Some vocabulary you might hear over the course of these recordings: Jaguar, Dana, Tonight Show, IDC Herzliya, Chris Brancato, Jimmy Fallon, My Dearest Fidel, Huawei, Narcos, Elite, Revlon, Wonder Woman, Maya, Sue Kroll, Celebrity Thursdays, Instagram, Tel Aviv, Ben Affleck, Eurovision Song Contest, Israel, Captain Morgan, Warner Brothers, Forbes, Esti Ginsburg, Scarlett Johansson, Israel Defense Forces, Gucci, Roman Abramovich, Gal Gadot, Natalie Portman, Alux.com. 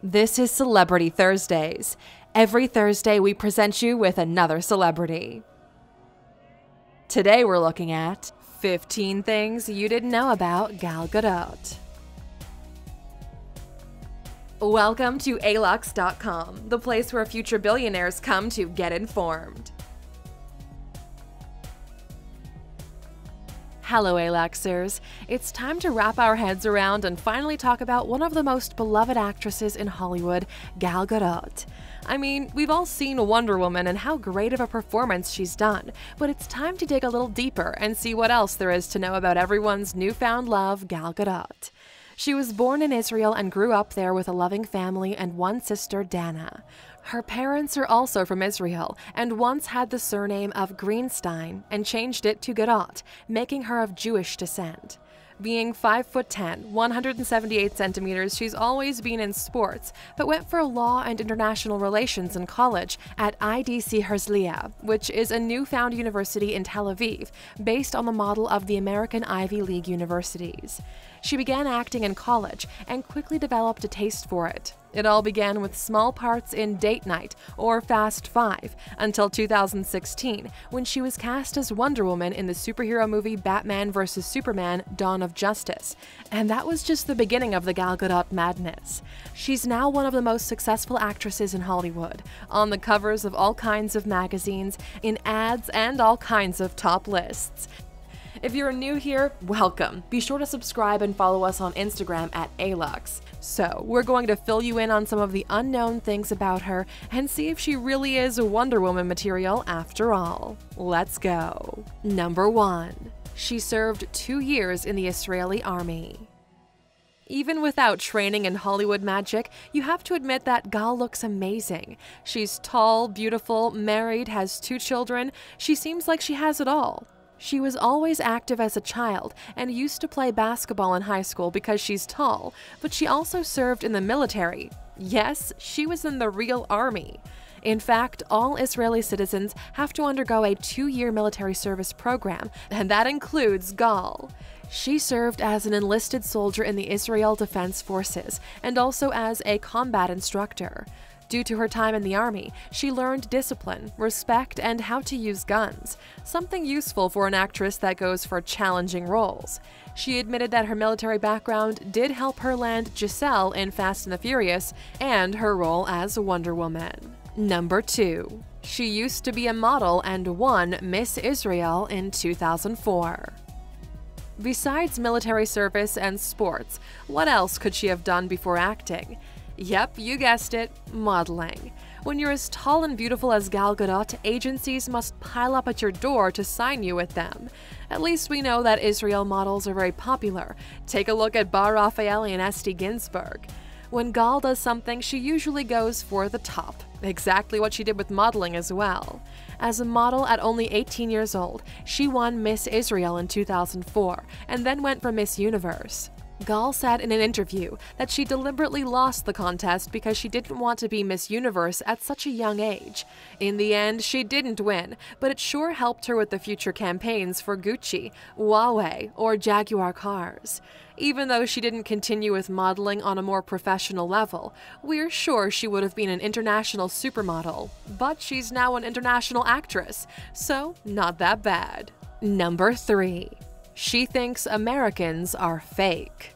This is Celebrity Thursdays. Every Thursday, we present you with another celebrity. Today, we're looking at 15 things you didn't know about Gal Gadot. Welcome to Alux.com, the place where future billionaires come to get informed. Hello, Aluxers. It's time to wrap our heads around and finally talk about one of the most beloved actresses in Hollywood, Gal Gadot. I mean, we've all seen Wonder Woman and how great of a performance she's done, but it's time to dig a little deeper and see what else there is to know about everyone's newfound love, Gal Gadot. She was born in Israel and grew up there with a loving family and one sister, Dana. Her parents are also from Israel and once had the surname of Greenstein and changed it to Gadot, making her of Jewish descent. Being 5'10", 178 centimeters, she's always been in sports, but went for law and international relations in college at IDC Herzliya, which is a newfound university in Tel Aviv, based on the model of the American Ivy League universities. She began acting in college and quickly developed a taste for it. It all began with small parts in Date Night or Fast Five until 2016, when she was cast as Wonder Woman in the superhero movie Batman vs Superman: Dawn of Justice, and that was just the beginning of the Gal Gadot madness. She's now one of the most successful actresses in Hollywood, on the covers of all kinds of magazines, in ads, and all kinds of top lists. If you're new here, welcome. Be sure to subscribe and follow us on Instagram at Alux. So, we're going to fill you in on some of the unknown things about her and see if she really is Wonder Woman material after all. Let's go. Number 1. She served 2 years in the Israeli army. Even without training in Hollywood magic, you have to admit that Gal looks amazing. She's tall, beautiful, married, has 2 children. She seems like she has it all. She was always active as a child and used to play basketball in high school because she's tall, but she also served in the military. Yes, she was in the real army. In fact, all Israeli citizens have to undergo a 2-year military service program, and that includes Gal. She served as an enlisted soldier in the Israel Defense Forces and also as a combat instructor. Due to her time in the army, she learned discipline, respect, and how to use guns, something useful for an actress that goes for challenging roles. She admitted that her military background did help her land Giselle in Fast and the Furious and her role as Wonder Woman. Number 2. She used to be a model and won Miss Israel in 2004. Besides military service and sports, what else could she have done before acting? Yep, you guessed it, modeling. When you're as tall and beautiful as Gal Gadot, agencies must pile up at your door to sign you with them. At least we know that Israel models are very popular. Take a look at Bar Rafaeli and Esti Ginsburg. When Gal does something, she usually goes for the top, exactly what she did with modeling as well. As a model at only 18 years old, she won Miss Israel in 2004 and then went for Miss Universe. Gal said in an interview that she deliberately lost the contest because she didn't want to be Miss Universe at such a young age. In the end, she didn't win, but it sure helped her with the future campaigns for Gucci, Huawei, or Jaguar cars. Even though she didn't continue with modeling on a more professional level, we're sure she would have been an international supermodel, but she's now an international actress, so not that bad. Number 3. She thinks Americans are fake.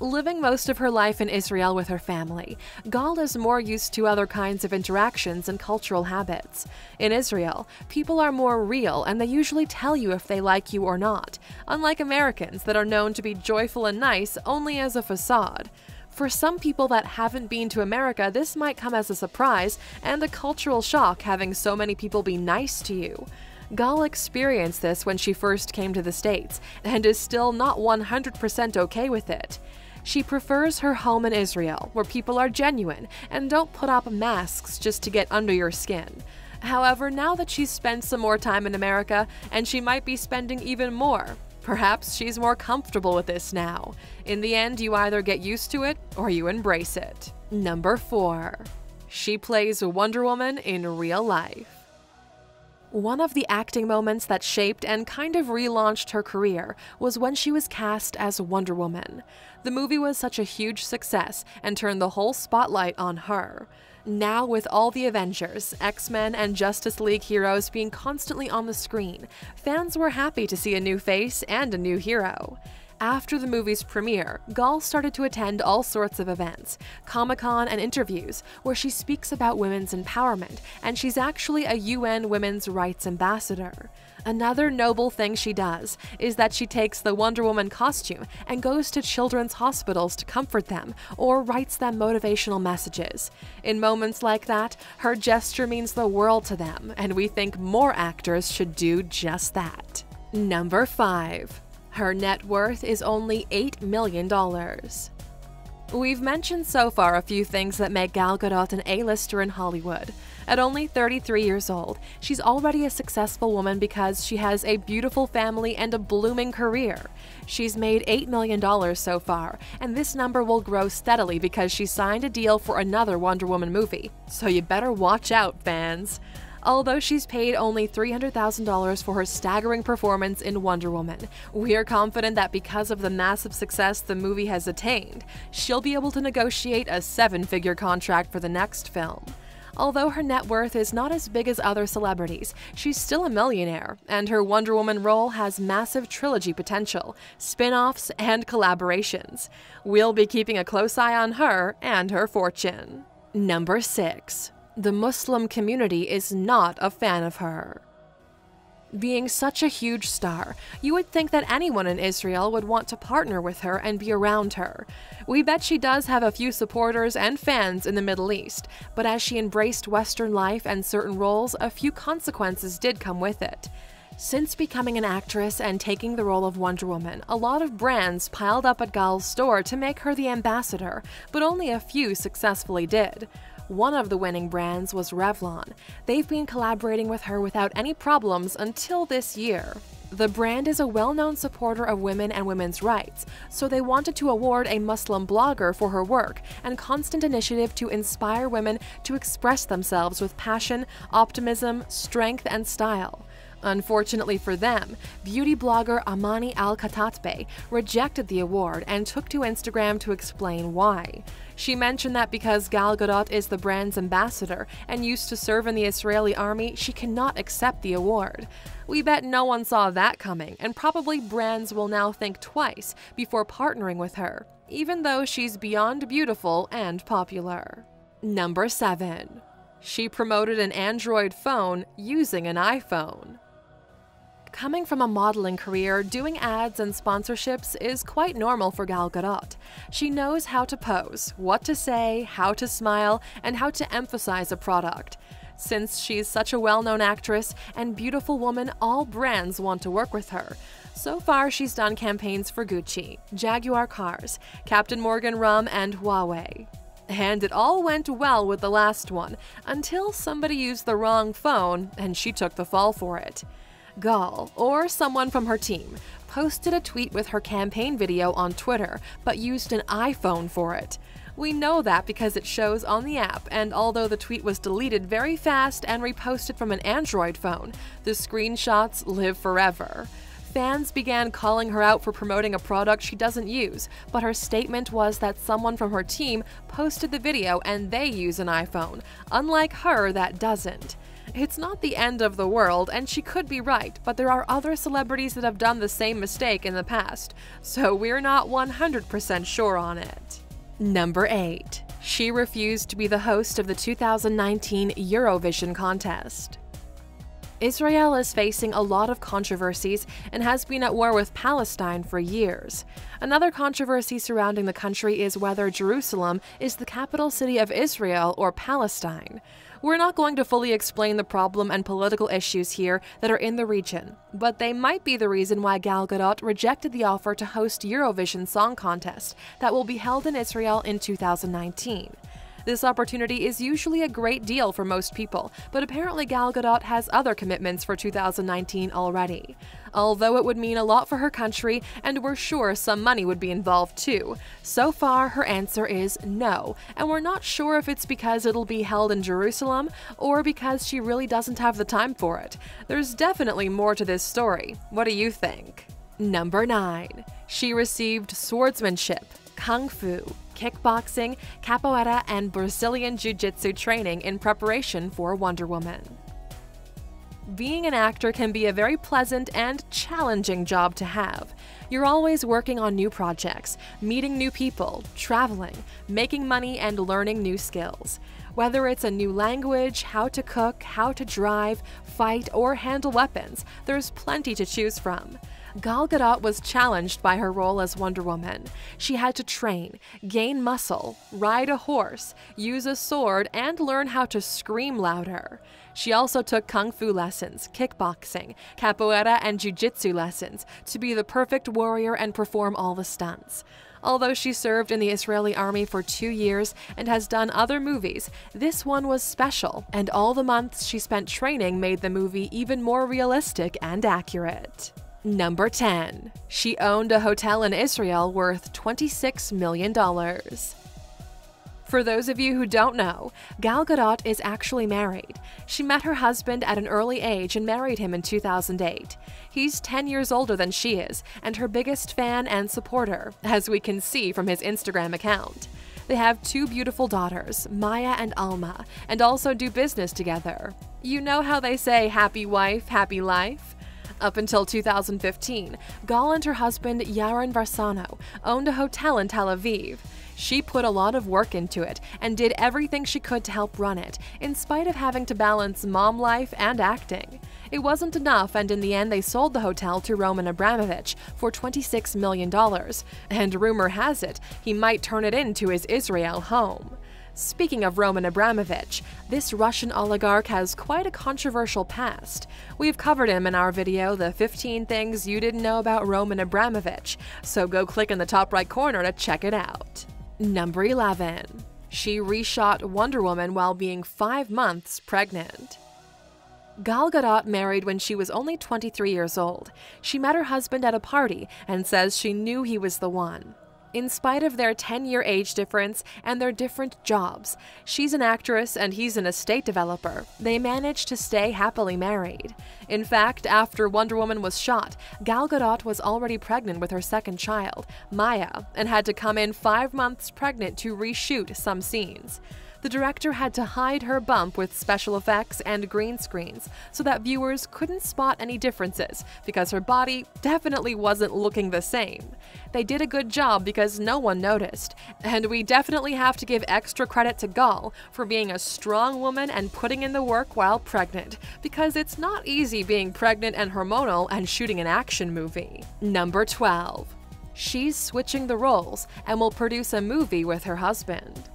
Living most of her life in Israel with her family, Gal is more used to other kinds of interactions and cultural habits. In Israel, people are more real and they usually tell you if they like you or not, unlike Americans that are known to be joyful and nice only as a facade. For some people that haven't been to America, this might come as a surprise and a cultural shock having so many people be nice to you. Gal experienced this when she first came to the States and is still not 100% okay with it. She prefers her home in Israel, where people are genuine and don't put up masks just to get under your skin. However, now that she's spent some more time in America, and she might be spending even more, perhaps she's more comfortable with this now. In the end, you either get used to it or you embrace it. Number 4. She plays Wonder Woman in real life. One of the acting moments that shaped and kind of relaunched her career was when she was cast as Wonder Woman. The movie was such a huge success and turned the whole spotlight on her. Now, with all the Avengers, X-Men, and Justice League heroes being constantly on the screen, fans were happy to see a new face and a new hero. After the movie's premiere, Gal started to attend all sorts of events, Comic-Con and interviews, where she speaks about women's empowerment, and she's actually a UN Women's Rights Ambassador. Another noble thing she does is that she takes the Wonder Woman costume and goes to children's hospitals to comfort them or writes them motivational messages. In moments like that, her gesture means the world to them, and we think more actors should do just that. Number 5. Her net worth is only $8 million. We've mentioned so far a few things that make Gal Gadot an A-lister in Hollywood. At only 33 years old, she's already a successful woman because she has a beautiful family and a blooming career. She's made $8 million so far, and this number will grow steadily because she signed a deal for another Wonder Woman movie. So you better watch out, fans. Although she's paid only $300,000 for her staggering performance in Wonder Woman, we're confident that because of the massive success the movie has attained, she'll be able to negotiate a seven-figure contract for the next film. Although her net worth is not as big as other celebrities, she's still a millionaire, and her Wonder Woman role has massive trilogy potential, spin-offs, and collaborations. We'll be keeping a close eye on her and her fortune. Number 6. The Muslim community is not a fan of her. Being such a huge star, you would think that anyone in Israel would want to partner with her and be around her. We bet she does have a few supporters and fans in the Middle East, but as she embraced Western life and certain roles, a few consequences did come with it. Since becoming an actress and taking the role of Wonder Woman, a lot of brands piled up at Gal's store to make her the ambassador, but only a few successfully did. One of the winning brands was Revlon. They've been collaborating with her without any problems until this year. The brand is a well-known supporter of women and women's rights, so they wanted to award a Muslim blogger for her work and constant initiative to inspire women to express themselves with passion, optimism, strength, and style. Unfortunately for them, beauty blogger Amani Al-Khatatbe rejected the award and took to Instagram to explain why. She mentioned that because Gal Gadot is the brand's ambassador and used to serve in the Israeli army, she cannot accept the award. We bet no one saw that coming, and probably brands will now think twice before partnering with her, even though she's beyond beautiful and popular. Number 7. She promoted an Android phone using an iPhone. Coming from a modeling career, doing ads and sponsorships is quite normal for Gal Gadot. She knows how to pose, what to say, how to smile, and how to emphasize a product. Since she's such a well-known actress and beautiful woman, all brands want to work with her. So far, she's done campaigns for Gucci, Jaguar cars, Captain Morgan rum, and Huawei. And it all went well with the last one, until somebody used the wrong phone and she took the fall for it. Gal, or someone from her team, posted a tweet with her campaign video on Twitter, but used an iPhone for it. We know that because it shows on the app, and although the tweet was deleted very fast and reposted from an Android phone, the screenshots live forever. Fans began calling her out for promoting a product she doesn't use, but her statement was that someone from her team posted the video and they use an iPhone, unlike her that doesn't. It's not the end of the world, and she could be right, but there are other celebrities that have done the same mistake in the past, so we're not 100% sure on it. Number 8. She refused to be the host of the 2019 Eurovision Contest. Israel is facing a lot of controversies and has been at war with Palestine for years. Another controversy surrounding the country is whether Jerusalem is the capital city of Israel or Palestine. We're not going to fully explain the problem and political issues here that are in the region, but they might be the reason why Gal Gadot rejected the offer to host Eurovision Song Contest that will be held in Israel in 2019. This opportunity is usually a great deal for most people, but apparently Gal Gadot has other commitments for 2019 already. Although it would mean a lot for her country, and we're sure some money would be involved too. So far, her answer is no, and we're not sure if it's because it'll be held in Jerusalem or because she really doesn't have the time for it. There's definitely more to this story. What do you think? Number 9. She received swordsmanship, kung fu, kickboxing, capoeira, and Brazilian jiu-jitsu training in preparation for Wonder Woman. Being an actor can be a very pleasant and challenging job to have. You're always working on new projects, meeting new people, traveling, making money, and learning new skills. Whether it's a new language, how to cook, how to drive, fight, or handle weapons, there's plenty to choose from. Gal Gadot was challenged by her role as Wonder Woman. She had to train, gain muscle, ride a horse, use a sword, and learn how to scream louder. She also took kung fu lessons, kickboxing, capoeira, and jiu-jitsu lessons to be the perfect warrior and perform all the stunts. Although she served in the Israeli army for 2 years and has done other movies, this one was special, and all the months she spent training made the movie even more realistic and accurate. Number 10. She owned a hotel in Israel worth $26 million. For those of you who don't know, Gal Gadot is actually married. She met her husband at an early age and married him in 2008. He's 10 years older than she is and her biggest fan and supporter, as we can see from his Instagram account. They have 2 beautiful daughters, Maya and Alma, and also do business together. You know how they say happy wife, happy life? Up until 2015, Gal and her husband Yaron Varsano owned a hotel in Tel Aviv. She put a lot of work into it and did everything she could to help run it, in spite of having to balance mom life and acting. It wasn't enough, and in the end they sold the hotel to Roman Abramovich for $26 million, and rumor has it he might turn it into his Israel home. Speaking of Roman Abramovich, this Russian oligarch has quite a controversial past. We've covered him in our video, The 15 Things You Didn't Know About Roman Abramovich, so go click in the top right corner to check it out. Number 11. She reshot Wonder Woman while being 5 months pregnant. Gal Gadot married when she was only 23 years old. She met her husband at a party and says she knew he was the one. In spite of their 10-year age difference and their different jobs, she's an actress and he's an estate developer, they managed to stay happily married. In fact, after Wonder Woman was shot, Gal Gadot was already pregnant with her second child, Maya, and had to come in 5 months pregnant to reshoot some scenes. The director had to hide her bump with special effects and green screens so that viewers couldn't spot any differences because her body definitely wasn't looking the same. They did a good job because no one noticed, and we definitely have to give extra credit to Gal for being a strong woman and putting in the work while pregnant, because it's not easy being pregnant and hormonal and shooting an action movie. Number 12. She's switching the roles and will produce a movie with her husband.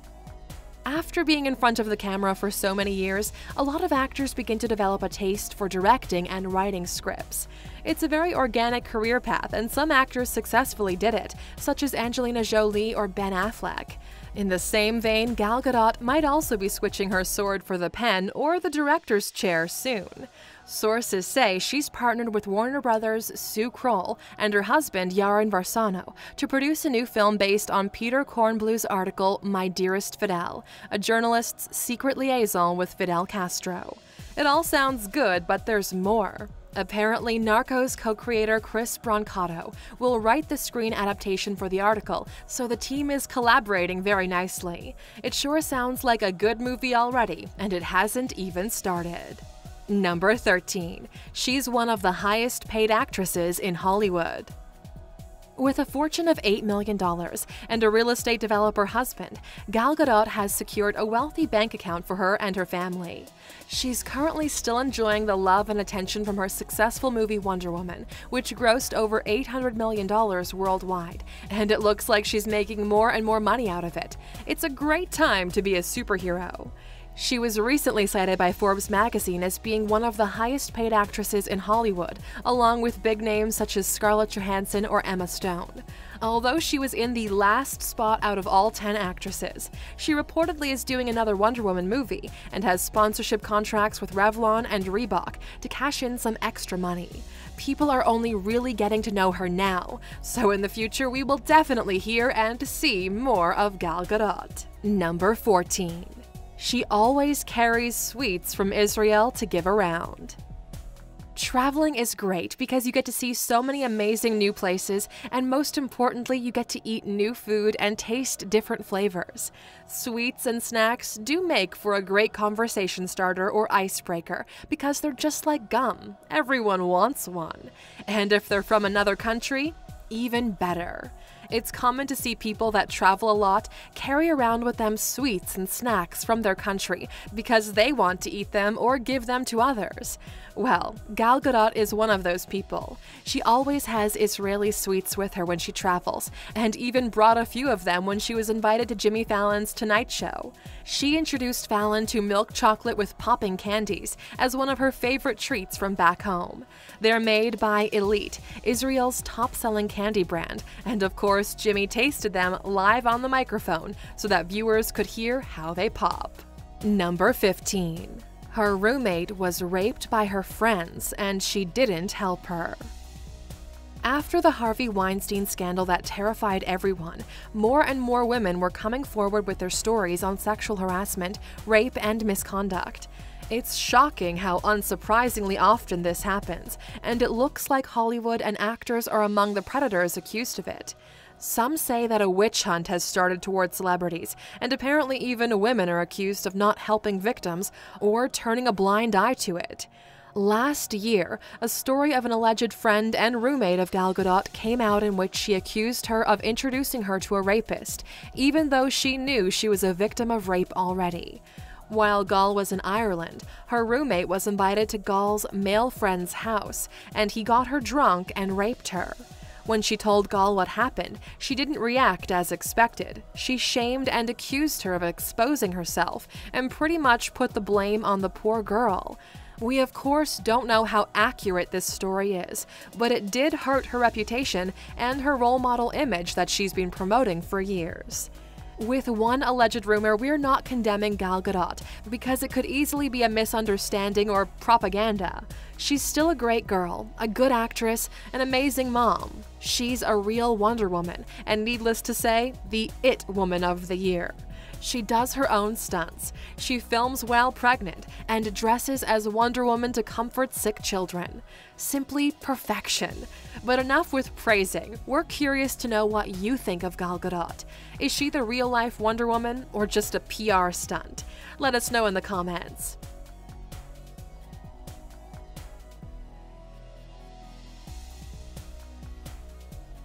After being in front of the camera for so many years, a lot of actors begin to develop a taste for directing and writing scripts. It's a very organic career path, and some actors successfully did it, such as Angelina Jolie or Ben Affleck. In the same vein, Gal Gadot might also be switching her sword for the pen or the director's chair soon. Sources say she's partnered with Warner Brothers' Sue Kroll and her husband Yaron Varsano to produce a new film based on Peter Kornbluh's article My Dearest Fidel, a journalist's secret liaison with Fidel Castro. It all sounds good, but there's more. Apparently, Narcos co-creator Chris Brancato will write the screen adaptation for the article, so the team is collaborating very nicely. It sure sounds like a good movie already, and it hasn't even started. Number 13. She's one of the highest paid actresses in Hollywood. With a fortune of $8 million and a real estate developer husband, Gal Gadot has secured a wealthy bank account for her and her family. She's currently still enjoying the love and attention from her successful movie Wonder Woman, which grossed over $800 million worldwide, and it looks like she's making more and more money out of it. It's a great time to be a superhero. She was recently cited by Forbes magazine as being one of the highest-paid actresses in Hollywood, along with big names such as Scarlett Johansson or Emma Stone. Although she was in the last spot out of all 10 actresses, she reportedly is doing another Wonder Woman movie and has sponsorship contracts with Revlon and Reebok to cash in some extra money. People are only really getting to know her now, so in the future we will definitely hear and see more of Gal Gadot. Number 14. She always carries sweets from Israel to give around. Traveling is great because you get to see so many amazing new places, and most importantly, you get to eat new food and taste different flavors. Sweets and snacks do make for a great conversation starter or icebreaker because they're just like gum. Everyone wants one. And if they're from another country, even better. It's common to see people that travel a lot carry around with them sweets and snacks from their country because they want to eat them or give them to others. Well, Gal Gadot is one of those people. She always has Israeli sweets with her when she travels, and even brought a few of them when she was invited to Jimmy Fallon's Tonight Show. She introduced Fallon to milk chocolate with popping candies as one of her favorite treats from back home. They're made by Elite, Israel's top-selling candy brand, and of course, Jimmy tasted them live on the microphone so that viewers could hear how they pop. Number 15. Her roommate was raped by her friends and she didn't help her. After the Harvey Weinstein scandal that terrified everyone, more and more women were coming forward with their stories on sexual harassment, rape, and misconduct. It's shocking how unsurprisingly often this happens, and it looks like Hollywood and actors are among the predators accused of it. Some say that a witch hunt has started toward celebrities, and apparently even women are accused of not helping victims or turning a blind eye to it. Last year, a story of an alleged friend and roommate of Gal Gadot came out in which she accused her of introducing her to a rapist, even though she knew she was a victim of rape already. While Gal was in Ireland, her roommate was invited to Gal's male friend's house, and he got her drunk and raped her. When she told Gal what happened, she didn't react as expected. She shamed and accused her of exposing herself and pretty much put the blame on the poor girl. We of course don't know how accurate this story is, but it did hurt her reputation and her role model image that she's been promoting for years. With one alleged rumor, we're not condemning Gal Gadot because it could easily be a misunderstanding or propaganda. She's still a great girl, a good actress, an amazing mom. She's a real Wonder Woman, and needless to say, the It Woman of the Year. She does her own stunts, she films while pregnant, and dresses as Wonder Woman to comfort sick children. Simply perfection. But enough with praising, we're curious to know what you think of Gal Gadot. Is she the real-life Wonder Woman or just a PR stunt? Let us know in the comments.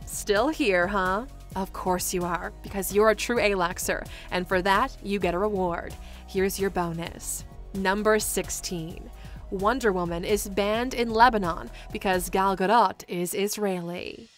Still here, huh? Of course you are, because you're a true Aluxer, and for that, you get a reward. Here's your bonus. Number 16. Wonder Woman is banned in Lebanon because Gal Gadot is Israeli.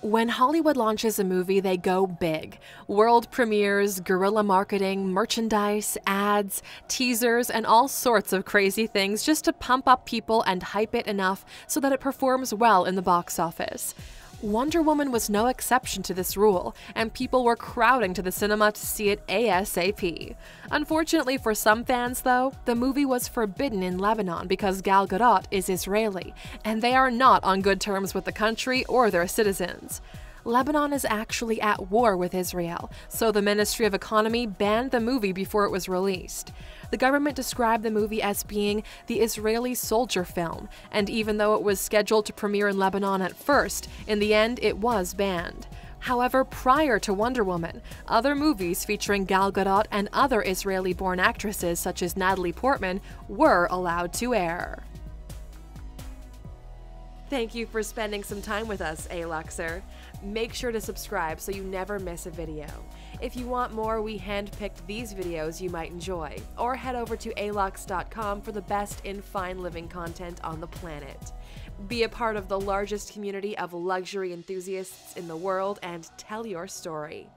When Hollywood launches a movie, they go big. World premieres, guerrilla marketing, merchandise, ads, teasers, and all sorts of crazy things just to pump up people and hype it enough so that it performs well in the box office. Wonder Woman was no exception to this rule, and people were crowding to the cinema to see it ASAP. Unfortunately for some fans, though, the movie was forbidden in Lebanon because Gal Gadot is Israeli, and they are not on good terms with the country or their citizens. Lebanon is actually at war with Israel, so the Ministry of Economy banned the movie before it was released. The government described the movie as being the Israeli soldier film, and even though it was scheduled to premiere in Lebanon at first, in the end it was banned. However, prior to Wonder Woman, other movies featuring Gal Gadot and other Israeli-born actresses such as Natalie Portman were allowed to air. Thank you for spending some time with us, Aluxer. Make sure to subscribe so you never miss a video. If you want more, we handpicked these videos you might enjoy, or head over to Alux.com for the best in fine living content on the planet. Be a part of the largest community of luxury enthusiasts in the world and tell your story.